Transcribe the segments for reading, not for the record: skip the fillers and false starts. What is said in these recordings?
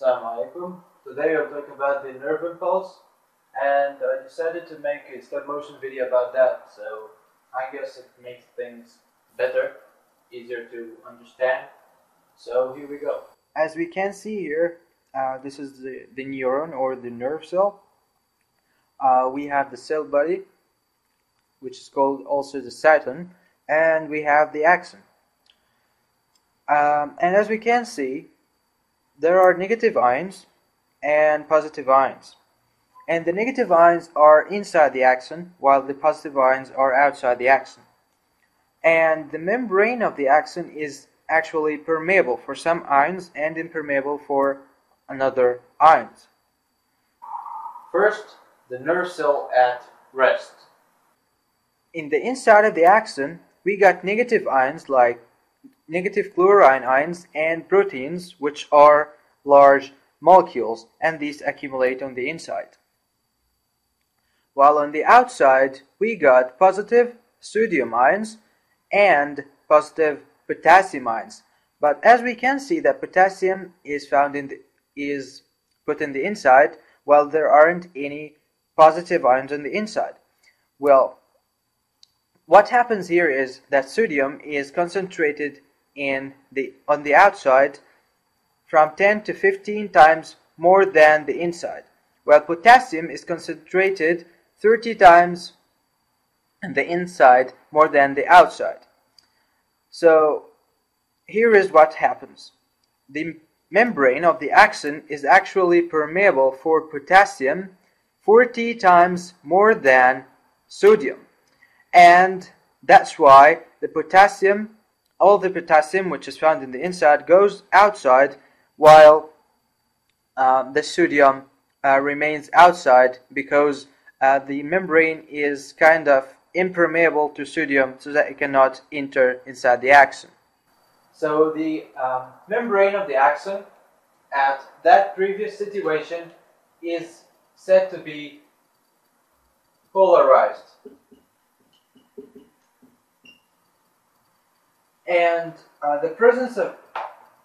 Assalamu alaikum. Today I'm talking about the nerve impulse, and I decided to make a stop motion video about that, so I guess it makes things better, easier to understand. So here we go. As we can see here, this is the neuron or the nerve cell. We have the cell body, which is called also the cyton, and we have the axon. And as we can see, there are negative ions and positive ions. And the negative ions are inside the axon, while the positive ions are outside the axon. And the membrane of the axon is actually permeable for some ions and impermeable for another ions. First, the nerve cell at rest. In the inside of the axon, we got negative ions like negative chlorine ions and proteins, which are large molecules, and these accumulate on the inside. While on the outside, we got positive sodium ions and positive potassium ions. But as we can see, that potassium is put in the inside, while there aren't any positive ions on the inside. Well, what happens here is that sodium is concentrated on the outside from 10 to 15 times more than the inside, while potassium is concentrated 30 times on the inside more than the outside. So here is what happens. The membrane of the axon is actually permeable for potassium 40 times more than sodium, and that's why all the potassium which is found in the inside goes outside, while the sodium remains outside, because the membrane is kind of impermeable to sodium, so that it cannot enter inside the axon. So the membrane of the axon at that previous situation is said to be polarized. And the presence of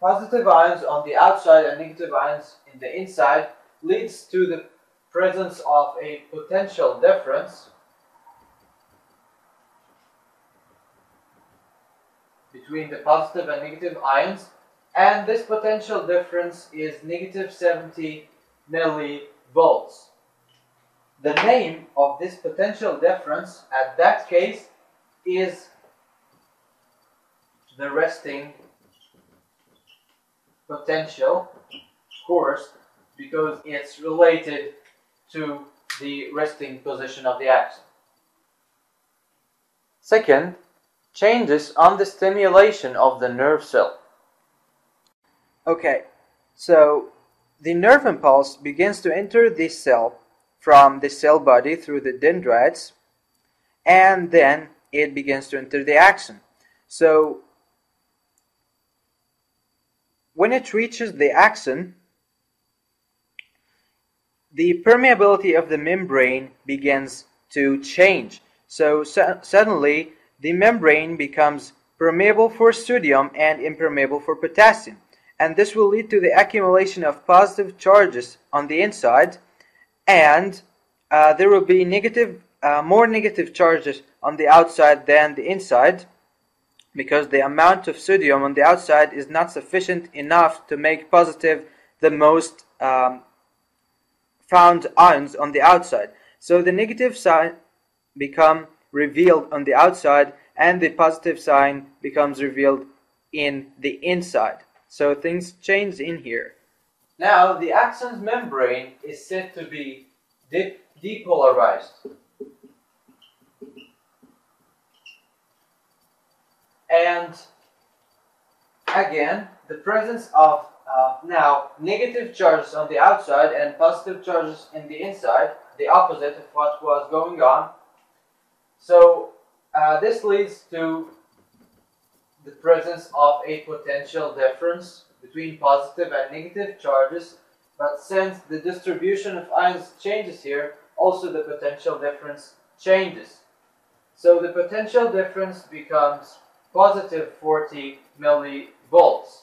positive ions on the outside and negative ions in the inside leads to the presence of a potential difference between the positive and negative ions, and this potential difference is negative 70 millivolts. The name of this potential difference at that case is the resting potential, of course, because it's related to the resting position of the axon. Second, changes on the stimulation of the nerve cell. Okay, so the nerve impulse begins to enter this cell from the cell body through the dendrites, and then it begins to enter the axon. So when it reaches the axon, the permeability of the membrane begins to change. So suddenly the membrane becomes permeable for sodium and impermeable for potassium, and this will lead to the accumulation of positive charges on the inside, and there will be more negative charges on the outside than the inside, because the amount of sodium on the outside is not sufficient enough to make positive the most found ions on the outside. So the negative sign become revealed on the outside, and the positive sign becomes revealed in the inside. So things change in here. Now the axon's membrane is said to be depolarized. And again, the presence of now negative charges on the outside and positive charges in the inside, the opposite of what was going on. So this leads to the presence of a potential difference between positive and negative charges, but since the distribution of ions changes here, also the potential difference changes. So the potential difference becomes positive 40 millivolts,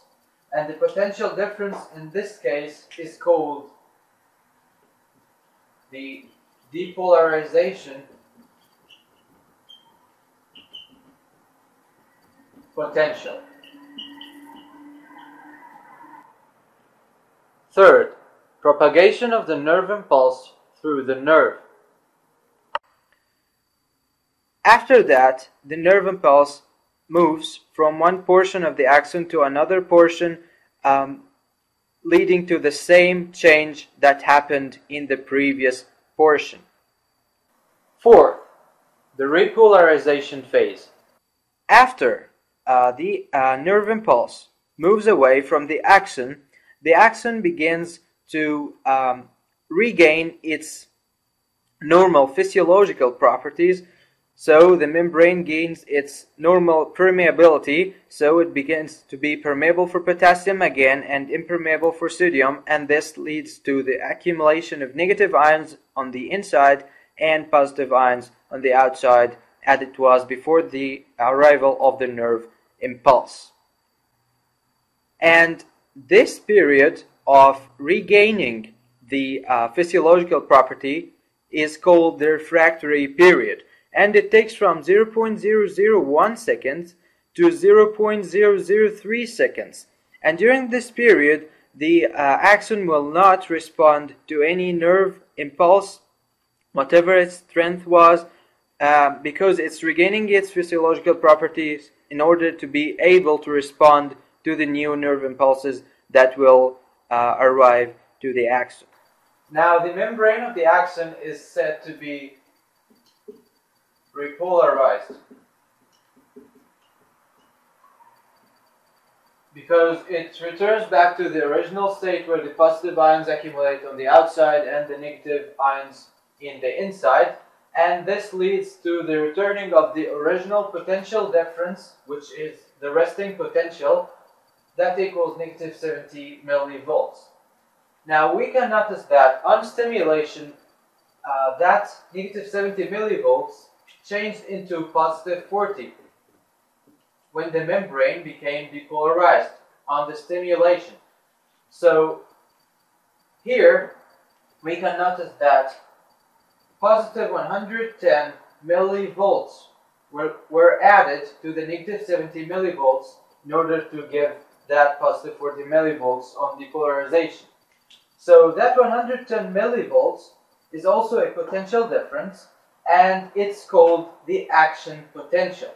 and the potential difference in this case is called the depolarization potential. Third, propagation of the nerve impulse through the nerve. After that, the nerve impulse moves from one portion of the axon to another portion, leading to the same change that happened in the previous portion. Fourth, the repolarization phase. After the nerve impulse moves away from the axon begins to regain its normal physiological properties. So the membrane gains its normal permeability, so it begins to be permeable for potassium again and impermeable for sodium, and this leads to the accumulation of negative ions on the inside and positive ions on the outside as it was before the arrival of the nerve impulse. And this period of regaining the physiological property is called the refractory period, and it takes from 0.001 seconds to 0.003 seconds. And during this period, the axon will not respond to any nerve impulse, whatever its strength was, because it's regaining its physiological properties in order to be able to respond to the new nerve impulses that will arrive to the axon. Now, the membrane of the axon is said to be repolarized because it returns back to the original state where the positive ions accumulate on the outside and the negative ions in the inside, and this leads to the returning of the original potential difference, which is the resting potential that equals negative 70 millivolts. Now we can notice that on stimulation that negative 70 millivolts changed into positive 40 when the membrane became depolarized on the stimulation. So here we can notice that positive 110 millivolts were added to the negative 70 millivolts in order to give that positive 40 millivolts on depolarization. So that 110 millivolts is also a potential difference, and it's called the action potential.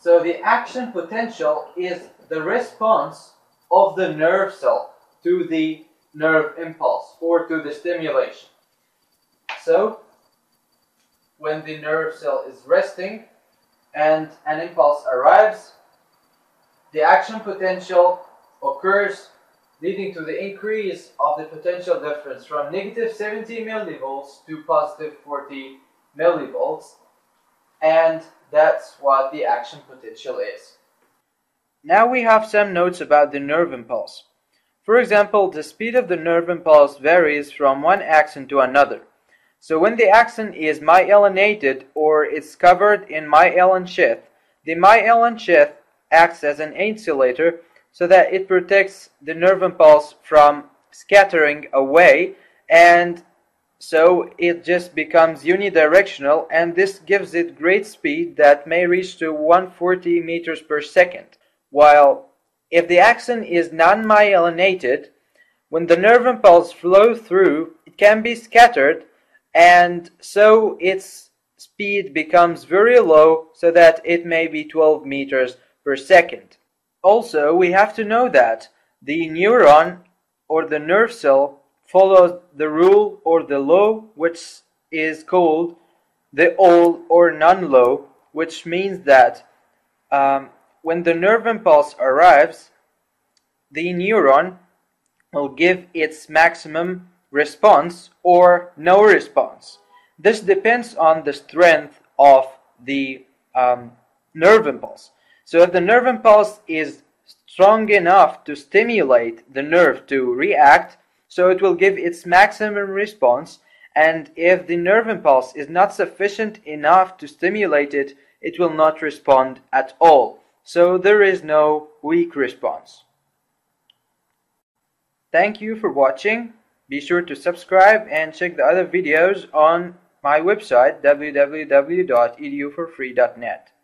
So the action potential is the response of the nerve cell to the nerve impulse or to the stimulation. So when the nerve cell is resting and an impulse arrives, the action potential occurs, leading to the increase of the potential difference from negative 70 millivolts to positive 40 millivolts, and that's what the action potential is. Now we have some notes about the nerve impulse. For example, the speed of the nerve impulse varies from one axon to another. So when the axon is myelinated or it's covered in myelin sheath, the myelin sheath acts as an insulator so that it protects the nerve impulse from scattering away, and so it just becomes unidirectional, and this gives it great speed that may reach to 140 meters per second. While if the axon is non-myelinated, when the nerve impulse flows through, it can be scattered, and so its speed becomes very low so that it may be 12 meters per second. Also, we have to know that the neuron or the nerve cell follows the rule or the law, which is called the all or none law, which means that when the nerve impulse arrives, the neuron will give its maximum response or no response. This depends on the strength of the nerve impulse. So if the nerve impulse is strong enough to stimulate the nerve to react, so it will give its maximum response, and if the nerve impulse is not sufficient enough to stimulate it, it will not respond at all. so there is no weak response. Thank you for watching. Be sure to subscribe and check the other videos on my website www.edu4free.net.